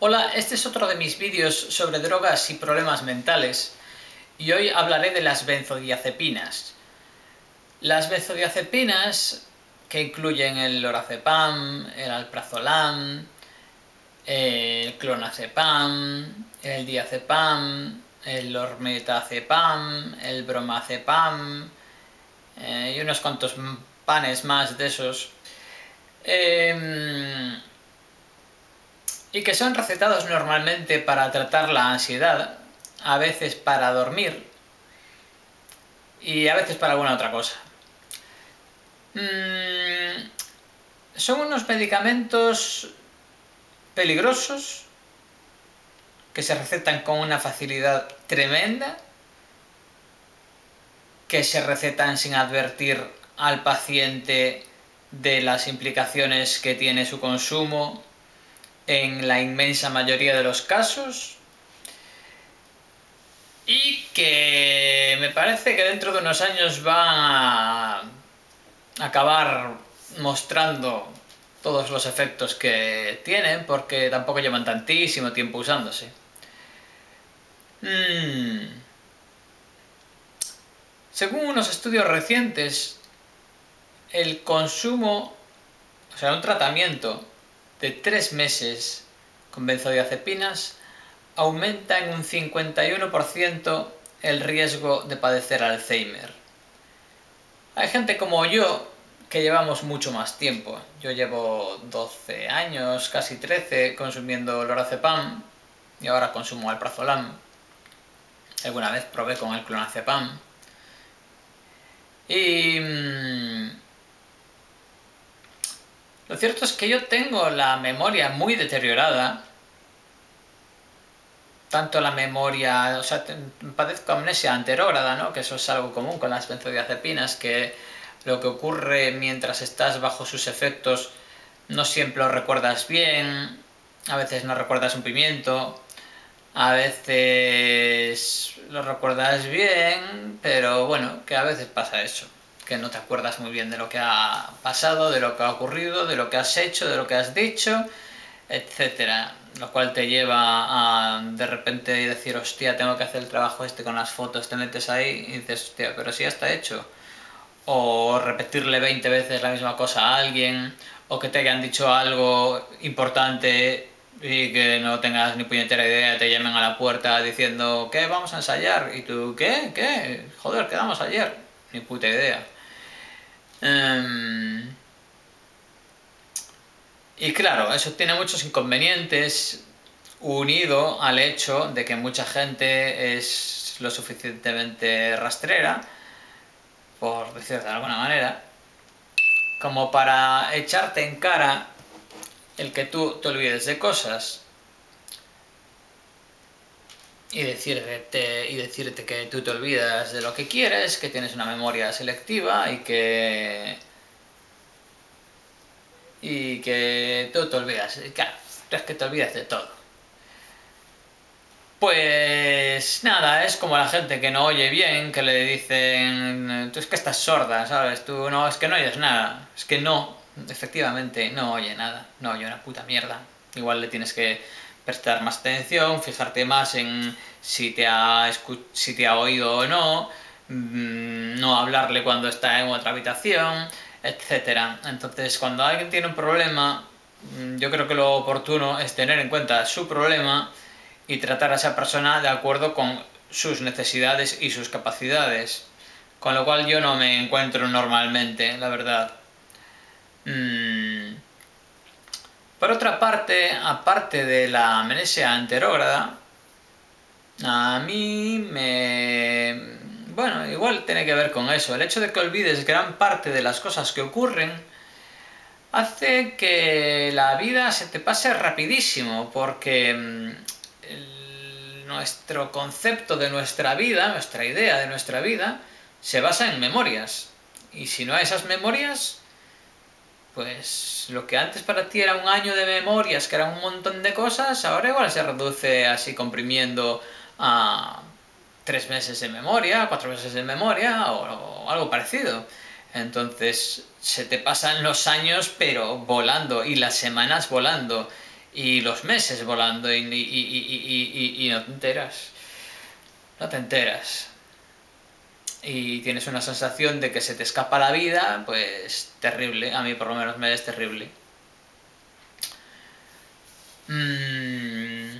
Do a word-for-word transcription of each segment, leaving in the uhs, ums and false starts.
Hola, este es otro de mis vídeos sobre drogas y problemas mentales y hoy hablaré de las benzodiazepinas. Las benzodiazepinas, que incluyen el lorazepam, el alprazolam, el clonazepam, el diazepam, el lormetazepam, el bromazepam eh, y unos cuantos panes más de esos, eh, y que son recetados normalmente para tratar la ansiedad, a veces para dormir y a veces para alguna otra cosa. Mm, son unos medicamentos peligrosos que se recetan con una facilidad tremenda, que se recetan sin advertir al paciente de las implicaciones que tiene su consumo en la inmensa mayoría de los casos, y que me parece que dentro de unos años van a acabar mostrando todos los efectos que tienen, porque tampoco llevan tantísimo tiempo usándose. Hmm. Según unos estudios recientes, el consumo, o sea, un tratamiento de tres meses con benzodiazepinas aumenta en un cincuenta y uno por ciento el riesgo de padecer Alzheimer. Hay gente como yo que llevamos mucho más tiempo. Yo llevo doce años, casi trece, consumiendo lorazepam y ahora consumo alprazolam. Alguna vez probé con el clonazepam. Y Mmm, lo cierto es que yo tengo la memoria muy deteriorada, tanto la memoria, o sea, padezco amnesia anterógrada, ¿no? Que eso es algo común con las benzodiazepinas, que lo que ocurre mientras estás bajo sus efectos no siempre lo recuerdas bien, a veces no recuerdas un pimiento, a veces lo recuerdas bien, pero bueno, que a veces pasa eso, que no te acuerdas muy bien de lo que ha pasado, de lo que ha ocurrido, de lo que has hecho, de lo que has dicho, etcétera. Lo cual te lleva a de repente decir, hostia, tengo que hacer el trabajo este con las fotos, te metes ahí y dices, hostia, pero si ya está hecho. O repetirle veinte veces la misma cosa a alguien, o que te hayan dicho algo importante y que no tengas ni puñetera idea, te llamen a la puerta diciendo, ¿qué? Vamos a ensayar. Y tú, ¿qué? ¿Qué? Joder, quedamos ayer. Ni puta idea. Um, y claro, eso tiene muchos inconvenientes, unido al hecho de que mucha gente es lo suficientemente rastrera, por decirlo de alguna manera, como para echarte en cara el que tú te olvides de cosas y decirte, y decirte que tú te olvidas de lo que quieres, que tienes una memoria selectiva y que y que tú te olvidas, claro, es que te olvidas de todo. Pues nada, es como la gente que no oye bien, que le dicen, tú es que estás sorda, ¿sabes? Tú no, es que no oyes nada, es que no, efectivamente no oye nada, no oye una puta mierda. Igual le tienes que prestar más atención, fijarte más en si te ha, si te ha oído o no, no hablarle cuando está en otra habitación, etcétera. Entonces, cuando alguien tiene un problema, yo creo que lo oportuno es tener en cuenta su problema y tratar a esa persona de acuerdo con sus necesidades y sus capacidades. Con lo cual yo no me encuentro normalmente, la verdad. Mm. Por otra parte, aparte de la amnesia anterógrada, a mí me... bueno, igual tiene que ver con eso. El hecho de que olvides gran parte de las cosas que ocurren hace que la vida se te pase rapidísimo, porque el... nuestro concepto de nuestra vida, nuestra idea de nuestra vida, se basa en memorias. Y si no hay esas memorias, pues lo que antes para ti era un año de memorias, que era un montón de cosas, ahora igual se reduce así comprimiendo a tres meses de memoria, cuatro meses de memoria o, o algo parecido. Entonces se te pasan los años pero volando, y las semanas volando, y los meses volando y, y, y, y, y, y no te enteras, no te enteras. Y tienes una sensación de que se te escapa la vida, pues terrible, a mí por lo menos me es terrible. Mm.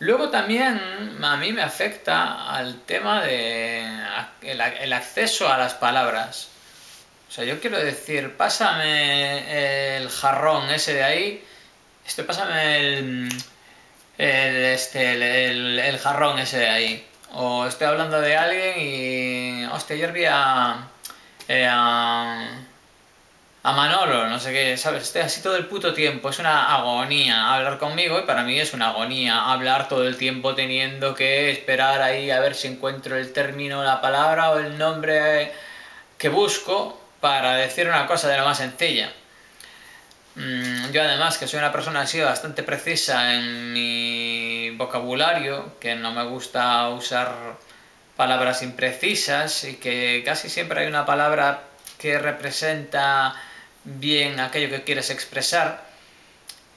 Luego también a mí me afecta al tema de el, el acceso a las palabras. O sea, yo quiero decir, pásame el jarrón ese de ahí, este, pásame el, el, este, el, el, el jarrón ese de ahí. O estoy hablando de alguien y... hostia, ayer vi a, eh, a... a Manolo, no sé qué, ¿sabes? Estoy así todo el puto tiempo, es una agonía hablar conmigo, y para mí es una agonía hablar todo el tiempo teniendo que esperar ahí a ver si encuentro el término, la palabra o el nombre que busco para decir una cosa de lo más sencilla. Yo además, que soy una persona así bastante precisa en mi vocabulario, que no me gusta usar palabras imprecisas y que casi siempre hay una palabra que representa bien aquello que quieres expresar,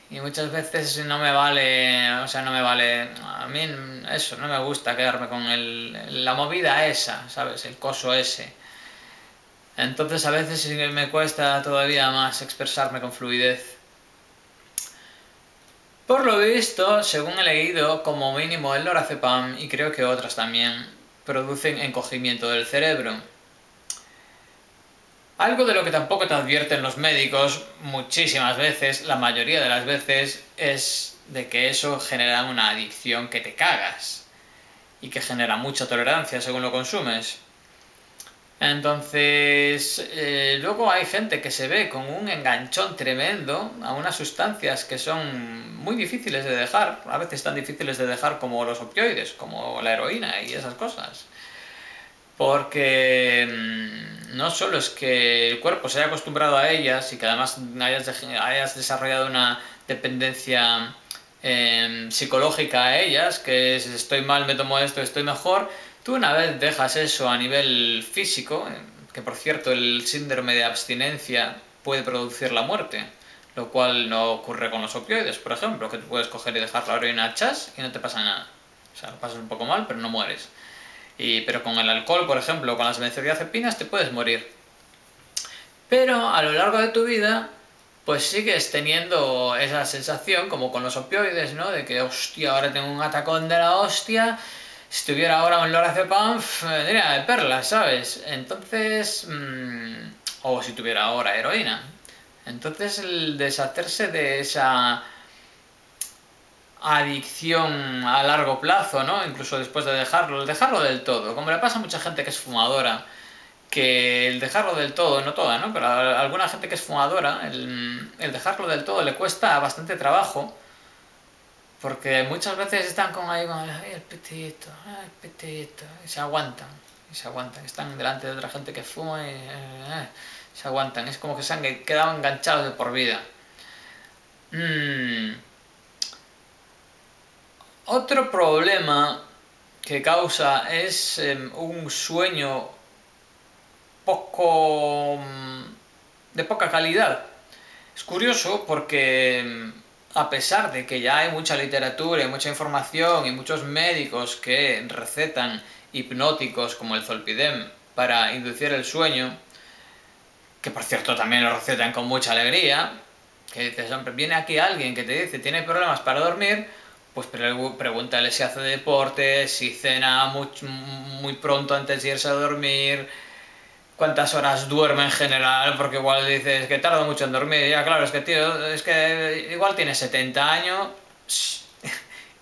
y muchas veces no me vale, o sea, no me vale, a mí eso, no me gusta quedarme con el, la movida esa, ¿sabes? El coso ese. Entonces a veces me cuesta todavía más expresarme con fluidez. Por lo visto, según he leído, como mínimo el lorazepam, y creo que otras también, producen encogimiento del cerebro. Algo de lo que tampoco te advierten los médicos muchísimas veces, la mayoría de las veces, es de que eso genera una adicción que te cagas y que genera mucha tolerancia según lo consumes. Entonces, eh, luego hay gente que se ve con un enganchón tremendo a unas sustancias que son muy difíciles de dejar, a veces tan difíciles de dejar como los opioides, como la heroína y esas cosas. Porque mmm, no solo es que el cuerpo se haya acostumbrado a ellas y que además hayas, de, hayas desarrollado una dependencia eh, psicológica a ellas, que es estoy mal, me tomo esto, estoy mejor. Tú una vez dejas eso a nivel físico, que por cierto el síndrome de abstinencia puede producir la muerte, lo cual no ocurre con los opioides, por ejemplo, que tú puedes coger y dejar la heroína chas y no te pasa nada. O sea, lo pasas un poco mal, pero no mueres. Y, pero con el alcohol, por ejemplo, con las benzodiazepinas te puedes morir. Pero a lo largo de tu vida, pues sigues teniendo esa sensación, como con los opioides, ¿no? De que, hostia, ahora tengo un atacón de la hostia... Si tuviera ahora un lorazepam, me diría de perlas, ¿sabes? Entonces... Mmm, o si tuviera ahora heroína. Entonces el deshacerse de esa adicción a largo plazo, ¿no? Incluso después de dejarlo, dejarlo del todo. Como le pasa a mucha gente que es fumadora, que el dejarlo del todo, no toda, ¿no? Pero a alguna gente que es fumadora, el, el dejarlo del todo le cuesta bastante trabajo. Porque muchas veces están con ahí, con ay, el pitito, ay, el pitito, y se aguantan, y se aguantan, están delante de otra gente que fuma y eh, se aguantan, es como que se han quedado enganchados de por vida. Mm. Otro problema que causa es eh, un sueño poco de poca calidad. Es curioso porque... A pesar de que ya hay mucha literatura y mucha información y muchos médicos que recetan hipnóticos como el Zolpidem para inducir el sueño, que por cierto también lo recetan con mucha alegría, que te, viene aquí alguien que te dice tiene problemas para dormir, pues pregúntale si hace deporte, si cena muy, muy pronto antes de irse a dormir, cuántas horas duerme en general, porque igual dices que tardo mucho en dormir, ya claro, es que tío, es que igual tienes setenta años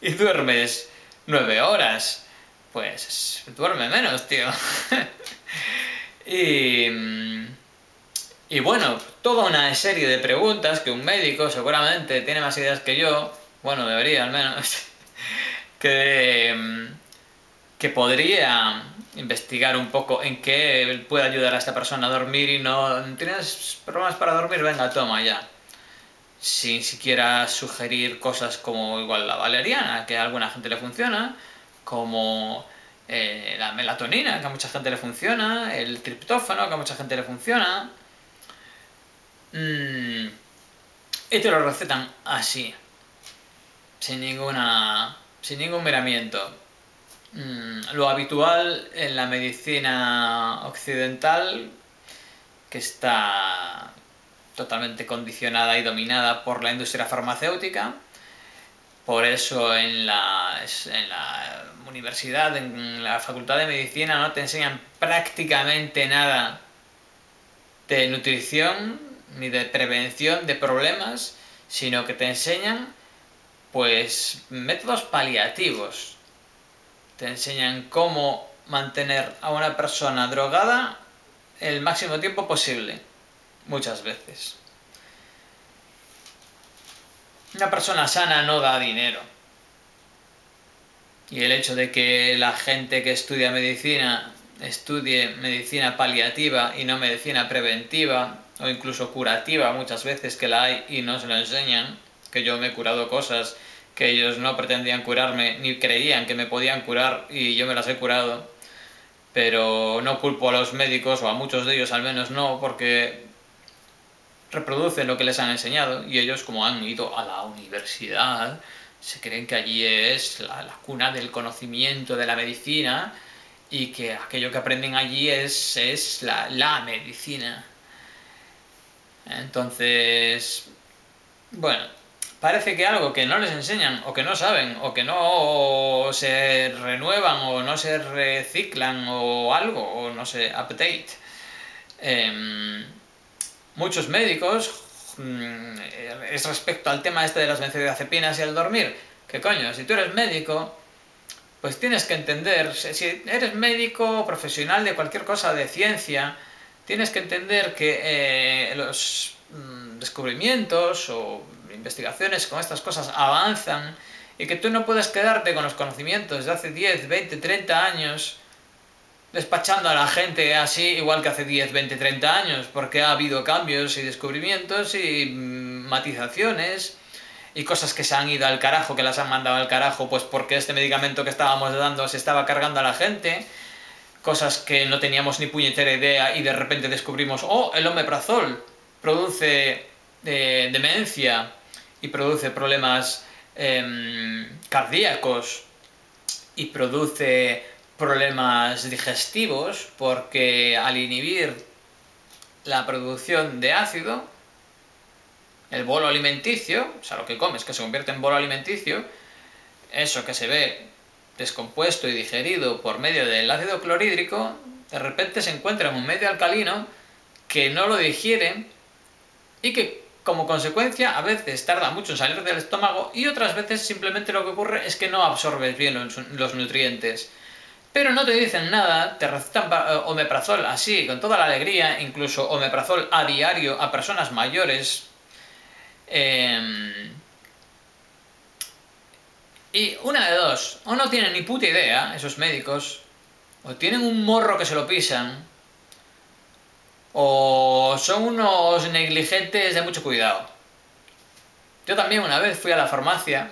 y duermes nueve horas, pues duerme menos, tío. y, y bueno, toda una serie de preguntas que un médico seguramente tiene más ideas que yo, bueno, debería al menos, que, que podría... investigar un poco en qué puede ayudar a esta persona a dormir y no... ¿Tienes problemas para dormir? Venga, toma ya. Sin siquiera sugerir cosas como igual la valeriana, que a alguna gente le funciona, como eh, la melatonina, que a mucha gente le funciona, el triptófano, que a mucha gente le funciona... Mm. y te lo recetan así, sin ninguna, sin ningún miramiento. Mm, lo habitual en la medicina occidental, que está totalmente condicionada y dominada por la industria farmacéutica. Por eso en la, en la universidad, en la facultad de medicina, no te enseñan prácticamente nada de nutrición ni de prevención de problemas, sino que te enseñan pues métodos paliativos. Te enseñan cómo mantener a una persona drogada el máximo tiempo posible, muchas veces. Una persona sana no da dinero. Y el hecho de que la gente que estudia medicina estudie medicina paliativa y no medicina preventiva, o incluso curativa, muchas veces que la hay y no se lo enseñan, que yo me he curado cosas que ellos no pretendían curarme, ni creían que me podían curar, y yo me las he curado. Pero no culpo a los médicos, o a muchos de ellos al menos no, porque reproducen lo que les han enseñado, y ellos, como han ido a la universidad, se creen que allí es la, la cuna del conocimiento de la medicina, y que aquello que aprenden allí es, es la, la medicina. Entonces, bueno, parece que algo que no les enseñan, o que no saben, o que no se renuevan, o no se reciclan, o algo, o no sé, update. Eh, muchos médicos, es respecto al tema este de las benzodiazepinas y el dormir, que coño, si tú eres médico, pues tienes que entender, si eres médico profesional de cualquier cosa de ciencia, tienes que entender que eh, los mmm, descubrimientos o investigaciones con estas cosas avanzan, y que tú no puedes quedarte con los conocimientos de hace diez, veinte, treinta años despachando a la gente así igual que hace diez, veinte, treinta años, porque ha habido cambios y descubrimientos y mmm, matizaciones y cosas que se han ido al carajo, que las han mandado al carajo, pues porque este medicamento que estábamos dando se estaba cargando a la gente. Cosas que no teníamos ni puñetera idea y de repente descubrimos, oh, el omeprazol produce eh, demencia y produce problemas eh, cardíacos y produce problemas digestivos, porque al inhibir la producción de ácido, el bolo alimenticio, o sea, lo que comes que se convierte en bolo alimenticio, eso que se ve descompuesto y digerido por medio del ácido clorhídrico, de repente se encuentra en un medio alcalino que no lo digiere y que, como consecuencia, a veces tarda mucho en salir del estómago, y otras veces simplemente lo que ocurre es que no absorbes bien los, los nutrientes. Pero no te dicen nada, te recetan omeprazol así, con toda la alegría, incluso omeprazol a diario a personas mayores. Eh... Y una de dos, o no tienen ni puta idea esos médicos, o tienen un morro que se lo pisan, o son unos negligentes de mucho cuidado. Yo también una vez fui a la farmacia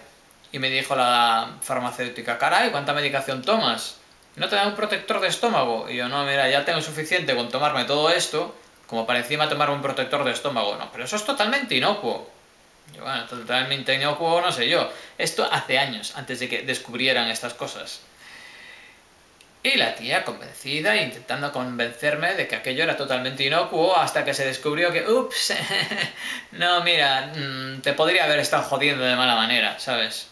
y me dijo la farmacéutica, caray, ¿cuánta medicación tomas? ¿No te da un protector de estómago? Y yo, no, mira, ya tengo suficiente con tomarme todo esto, como para encima tomarme un protector de estómago. No, pero eso es totalmente inocuo. Bueno, totalmente inocuo, no sé yo. Esto hace años, antes de que descubrieran estas cosas. Y la tía convencida, intentando convencerme de que aquello era totalmente inocuo, hasta que se descubrió que, ups, no, mira, te podría haber estado jodiendo de mala manera, ¿sabes?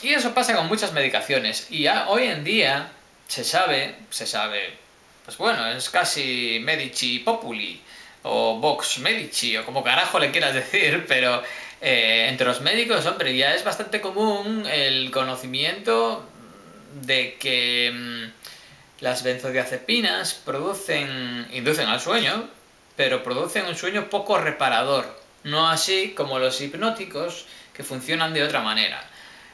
Y eso pasa con muchas medicaciones. Y ya hoy en día se sabe, se sabe, pues bueno, es casi Medici Populi, o Vox Medici, o como carajo le quieras decir, pero eh, entre los médicos, hombre, ya es bastante común el conocimiento de que mmm, las benzodiazepinas producen, inducen al sueño, pero producen un sueño poco reparador, no así como los hipnóticos, que funcionan de otra manera.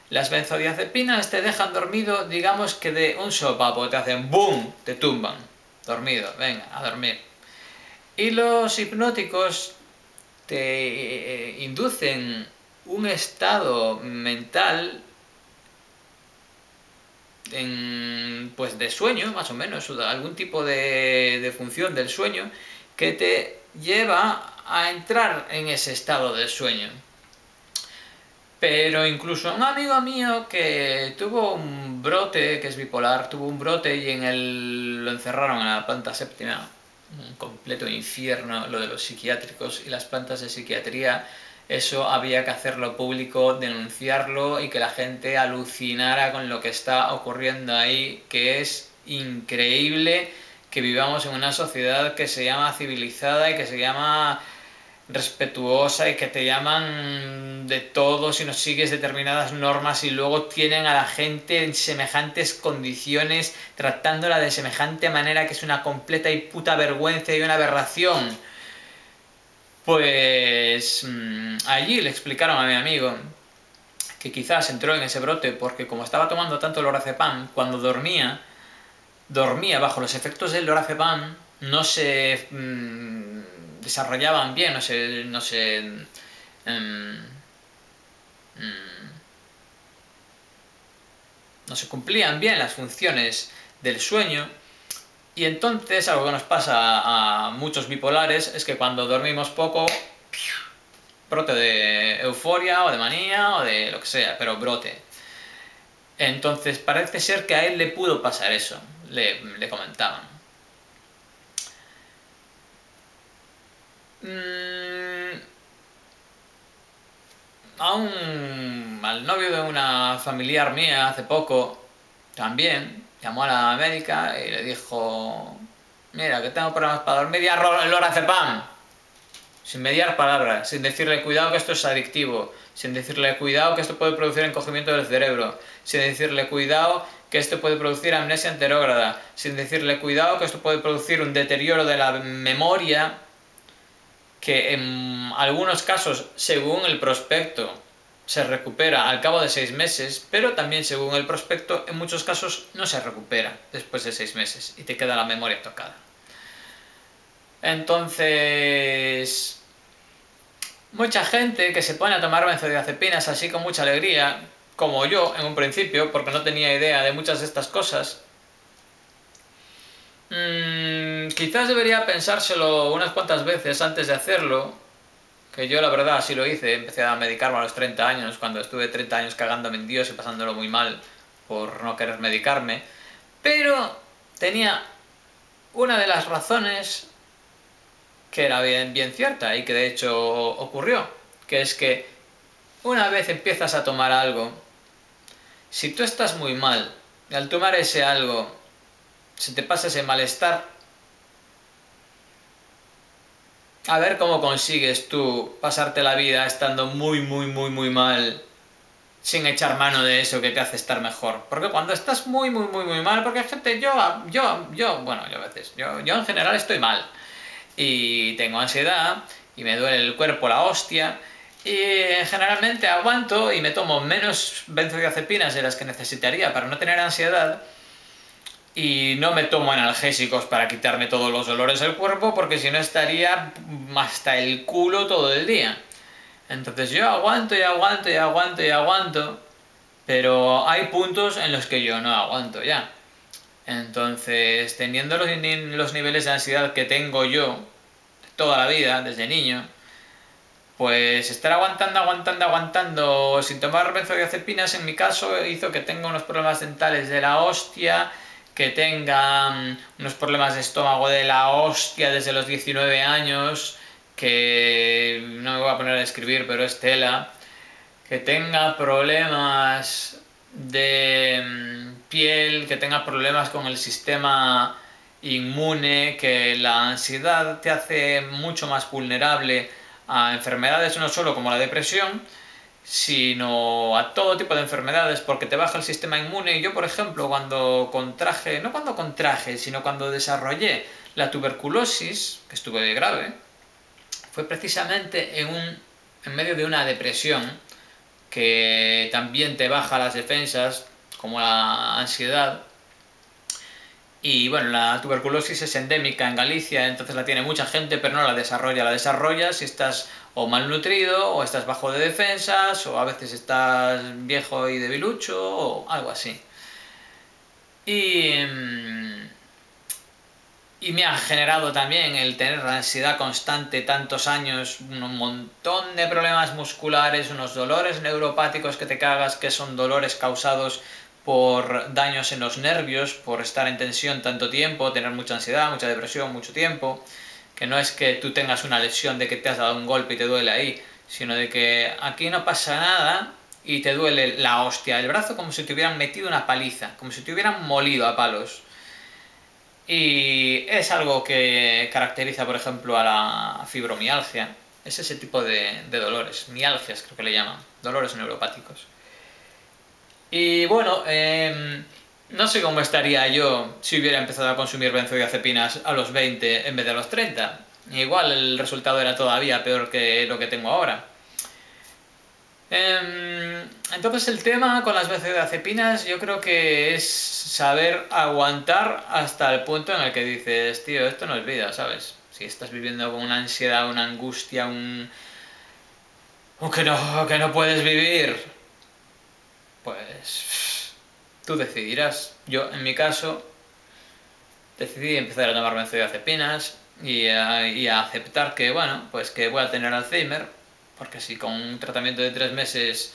Las benzodiazepinas te dejan dormido, digamos que de un sopapo, te hacen boom, te tumban, dormido, venga, a dormir. Y los hipnóticos te inducen un estado mental en, pues de sueño, más o menos, o de algún tipo de, de función del sueño, que te lleva a entrar en ese estado de sueño. Pero incluso un amigo mío que tuvo un brote, que es bipolar, tuvo un brote y en el, lo encerraron en la planta séptima. Un completo infierno lo de los psiquiátricos y las plantas de psiquiatría. Eso había que hacerlo público, denunciarlo y que la gente alucinara con lo que está ocurriendo ahí, que es increíble que vivamos en una sociedad que se llama civilizada y que se llama respetuosa y que te llaman de todo si no sigues determinadas normas y luego tienen a la gente en semejantes condiciones tratándola de semejante manera, que es una completa y puta vergüenza y una aberración. Pues allí le explicaron a mi amigo que quizás entró en ese brote porque como estaba tomando tanto lorazepam, cuando dormía dormía bajo los efectos del lorazepam, no se mmm, desarrollaban bien, no se, no se um, um, no se cumplían bien las funciones del sueño. Y entonces algo que nos pasa a, a muchos bipolares es que cuando dormimos poco, brote de euforia o de manía o de lo que sea, pero brote. Entonces parece ser que a él le pudo pasar eso, le, le comentaban. Mm, a un, al novio de una familiar mía hace poco también llamó a la médica y le dijo: mira, que tengo problemas para dormir, y lorazepam, sin mediar palabras, sin decirle cuidado que esto es adictivo, sin decirle cuidado que esto puede producir encogimiento del cerebro, sin decirle cuidado que esto puede producir amnesia anterógrada, sin decirle cuidado que esto puede producir un deterioro de la memoria, que en algunos casos, según el prospecto, se recupera al cabo de seis meses, pero también según el prospecto, en muchos casos no se recupera después de seis meses y te queda la memoria tocada. Entonces, mucha gente que se pone a tomar benzodiazepinas así con mucha alegría, como yo en un principio, porque no tenía idea de muchas de estas cosas, mmm, quizás debería pensárselo unas cuantas veces antes de hacerlo. Que yo la verdad sí lo hice, empecé a medicarme a los treinta años, cuando estuve treinta años cagándome en Dios y pasándolo muy mal por no querer medicarme, pero tenía una de las razones que era bien, bien cierta y que de hecho ocurrió, que es que una vez empiezas a tomar algo, si tú estás muy mal, y al tomar ese algo se te pasa ese malestar, a ver cómo consigues tú pasarte la vida estando muy, muy, muy, muy mal sin echar mano de eso que te hace estar mejor. Porque cuando estás muy, muy, muy, muy mal, porque gente, yo, yo, yo, bueno, yo a veces, yo, yo en general estoy mal. Y tengo ansiedad, y me duele el cuerpo la hostia, y generalmente aguanto y me tomo menos benzodiazepinas de las que necesitaría para no tener ansiedad. Y no me tomo analgésicos para quitarme todos los dolores del cuerpo, porque si no estaría hasta el culo todo el día. Entonces yo aguanto y aguanto y aguanto y aguanto, pero hay puntos en los que yo no aguanto ya. Entonces, teniendo los, los niveles de ansiedad que tengo yo toda la vida, desde niño, pues estar aguantando, aguantando, aguantando sin tomar benzodiazepinas, en mi caso, hizo que tenga unos problemas dentales de la hostia, que tengan unos problemas de estómago de la hostia desde los diecinueve años, que no me voy a poner a escribir, pero es tela, que tenga problemas de piel, que tenga problemas con el sistema inmune, que la ansiedad te hace mucho más vulnerable a enfermedades, no solo como la depresión, sino a todo tipo de enfermedades, porque te baja el sistema inmune. Y yo, por ejemplo, cuando contraje, no cuando contraje, sino cuando desarrollé la tuberculosis, que estuve grave, fue precisamente en, un, en medio de una depresión que también te baja las defensas, como la ansiedad. Y bueno, la tuberculosis es endémica en Galicia, entonces la tiene mucha gente, pero no la desarrolla. La desarrolla si estás o malnutrido, o estás bajo de defensas, o a veces estás viejo y debilucho, o algo así. Y, y me ha generado también el tener ansiedad constante tantos años, un montón de problemas musculares, unos dolores neuropáticos que te cagas, que son dolores causados por daños en los nervios, por estar en tensión tanto tiempo, tener mucha ansiedad, mucha depresión, mucho tiempo, que no es que tú tengas una lesión de que te has dado un golpe y te duele ahí, sino de que aquí no pasa nada y te duele la hostia del brazo como si te hubieran metido una paliza, como si te hubieran molido a palos. Y es algo que caracteriza, por ejemplo, a la fibromialgia. Es ese tipo de, de dolores, mialgias creo que le llaman, dolores neuropáticos. Y bueno, eh, no sé cómo estaría yo si hubiera empezado a consumir benzodiazepinas a los veinte en vez de a los treinta. Igual el resultado era todavía peor que lo que tengo ahora. Entonces el tema con las benzodiazepinas yo creo que es saber aguantar hasta el punto en el que dices, tío, esto no es vida, ¿sabes? Si estás viviendo con una ansiedad, una angustia, un... un que no, que no puedes vivir, pues tú decidirás. Yo, en mi caso, decidí empezar a tomar benzodiazepinas y a, y a aceptar que, bueno, pues que voy a tener Alzheimer. Porque si con un tratamiento de tres meses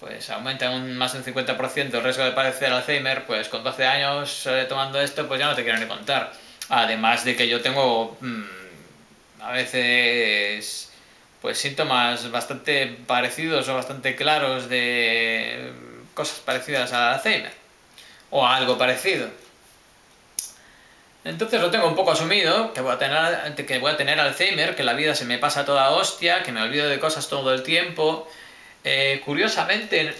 pues aumenta un, más de un cincuenta por ciento el riesgo de padecer Alzheimer, pues con doce años eh, tomando esto, pues ya no te quiero ni contar. Además de que yo tengo mmm, a veces pues síntomas bastante parecidos o bastante claros de cosas parecidas a Alzheimer o a algo parecido. Entonces lo tengo un poco asumido, que voy, a tener, que voy a tener Alzheimer, que la vida se me pasa toda hostia, que me olvido de cosas todo el tiempo. Eh, curiosamente,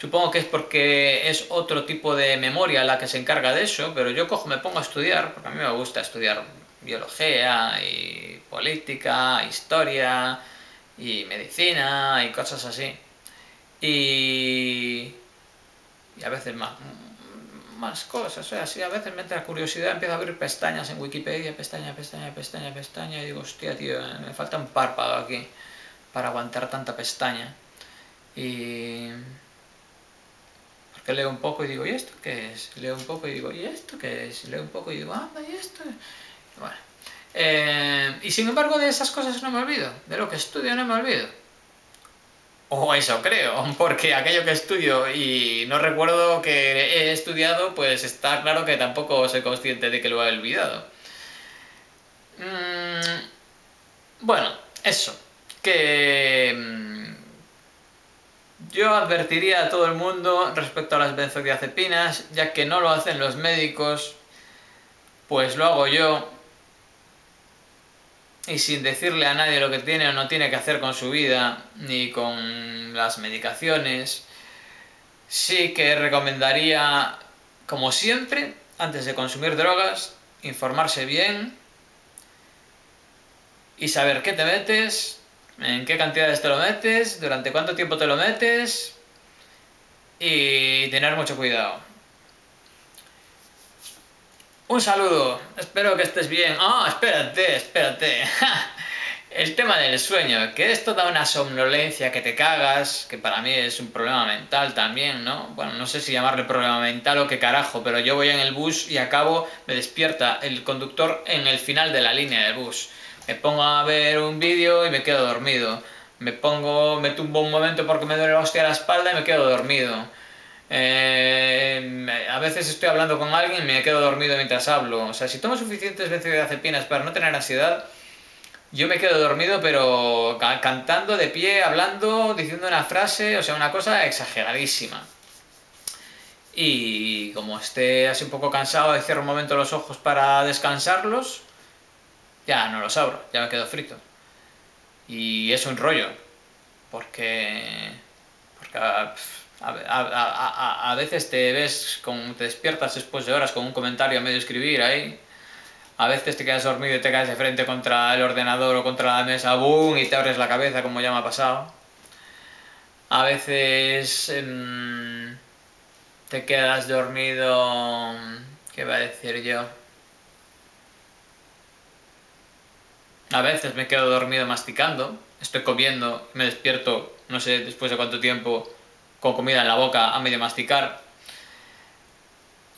supongo que es porque es otro tipo de memoria la que se encarga de eso, pero yo cojo, me pongo a estudiar, porque a mí me gusta estudiar biología, y política, historia, y medicina, y cosas así. Y, y a veces más... más cosas, o sea, así a veces me entra la curiosidad, empiezo a abrir pestañas en Wikipedia, pestaña, pestaña, pestaña, pestaña, y digo, hostia, tío, me falta un párpado aquí para aguantar tanta pestaña. Y... porque leo un poco y digo, ¿y esto qué es? Leo un poco y digo, ¿y esto qué es? Leo un poco y digo, anda, ¿y esto? Bueno. Eh, y sin embargo, de esas cosas no me olvido, de lo que estudio no me olvido. O eso creo, porque aquello que estudio y no recuerdo que he estudiado, pues está claro que tampoco soy consciente de que lo he olvidado. Bueno, eso. Que yo advertiría a todo el mundo respecto a las benzodiazepinas, ya que no lo hacen los médicos, pues lo hago yo. Y sin decirle a nadie lo que tiene o no tiene que hacer con su vida, ni con las medicaciones, sí que recomendaría, como siempre, antes de consumir drogas, informarse bien y saber qué te metes, en qué cantidades te lo metes, durante cuánto tiempo te lo metes y tener mucho cuidado. Un saludo, espero que estés bien. Ah, oh, espérate, espérate. El tema del sueño, que esto da una somnolencia que te cagas, que para mí es un problema mental también, ¿no? Bueno, no sé si llamarle problema mental o qué carajo, pero yo voy en el bus y acabo, me despierta el conductor en el final de la línea del bus. Me pongo a ver un vídeo y me quedo dormido. Me pongo, me tumbo un momento porque me duele la hostia la espalda y me quedo dormido. Eh, a veces estoy hablando con alguien y me quedo dormido mientras hablo. O sea, si tomo suficientes benzodiazepinas para no tener ansiedad, yo me quedo dormido, pero cantando de pie, hablando, diciendo una frase, o sea, una cosa exageradísima. Y como esté así un poco cansado y cierro un momento los ojos para descansarlos, ya no los abro, ya me quedo frito. Y es un rollo, porque... porque pff, A, a, a, a veces te ves, con, te despiertas después de horas con un comentario a medio escribir ahí. A veces te quedas dormido y te caes de frente contra el ordenador o contra la mesa, boom, y te abres la cabeza, como ya me ha pasado. A veces eh, te quedas dormido... ¿qué va a decir yo? A veces me quedo dormido masticando, estoy comiendo, me despierto, no sé después de cuánto tiempo, con comida en la boca a medio masticar.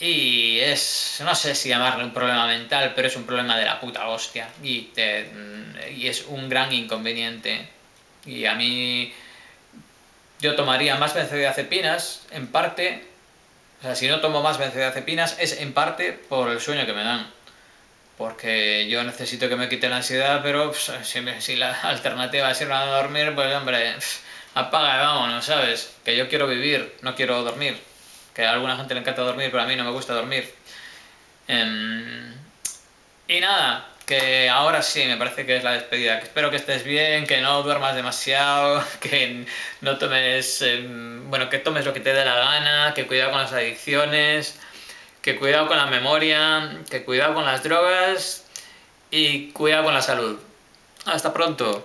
y es, no sé si llamarle un problema mental, pero es un problema de la puta hostia y, te, y es un gran inconveniente. Y a mí, yo tomaría más benzodiazepinas en parte, o sea, si no tomo más benzodiazepinas es en parte por el sueño que me dan, porque yo necesito que me quite la ansiedad, pero pues, si, me, si la alternativa es irme a dormir, pues hombre, apaga y vámonos, ¿sabes? Que yo quiero vivir, no quiero dormir. Que a alguna gente le encanta dormir, pero a mí no me gusta dormir. Um, y nada, que ahora sí, me parece que es la despedida. Que espero que estés bien, que no duermas demasiado, que no tomes... Eh, bueno, que tomes lo que te dé la gana, que cuidado con las adicciones, que cuidado con la memoria, que cuidado con las drogas y cuidado con la salud. Hasta pronto.